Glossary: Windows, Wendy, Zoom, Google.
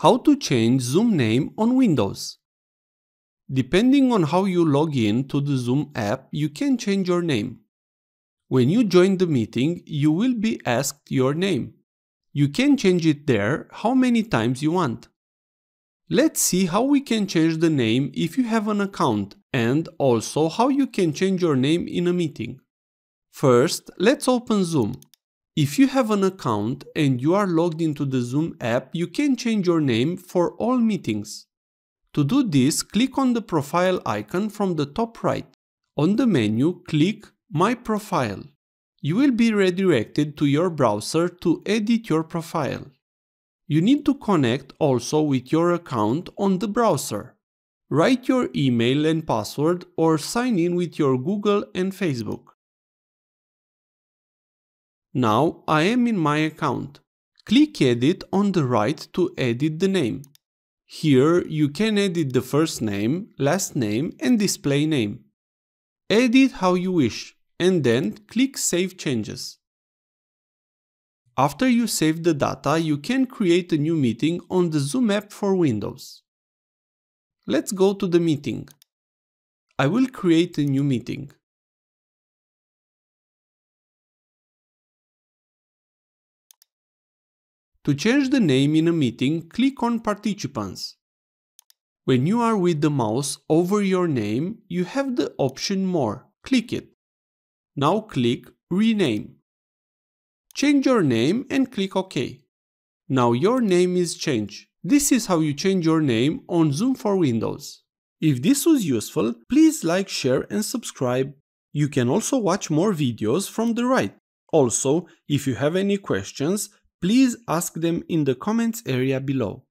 How to change Zoom name on Windows. Depending on how you log in to the Zoom app, you can change your name. When you join the meeting, you will be asked your name. You can change it there how many times you want. Let's see how we can change the name if you have an account, and also how you can change your name in a meeting. First, let's open Zoom. If you have an account and you are logged into the Zoom app, you can change your name for all meetings. To do this, click on the profile icon from the top right. On the menu, click My Profile. You will be redirected to your browser to edit your profile. You need to connect also with your account on the browser. Write your email and password or sign in with your Google and Facebook. Now I am in my account. Click Edit on the right to edit the name. Here you can edit the first name, last name and display name. Edit how you wish and then click Save Changes. After you save the data, you can create a new meeting on the Zoom app for Windows. Let's go to the meeting. I will create a new meeting. To change the name in a meeting, click on Participants. When you are with the mouse over your name, you have the option More. Click it. Now click Rename. Change your name and click OK. Now your name is changed. This is how you change your name on Zoom for Windows. If this was useful, please like, share and subscribe. You can also watch more videos from the right. Also, if you have any questions, please ask them in the comments area below.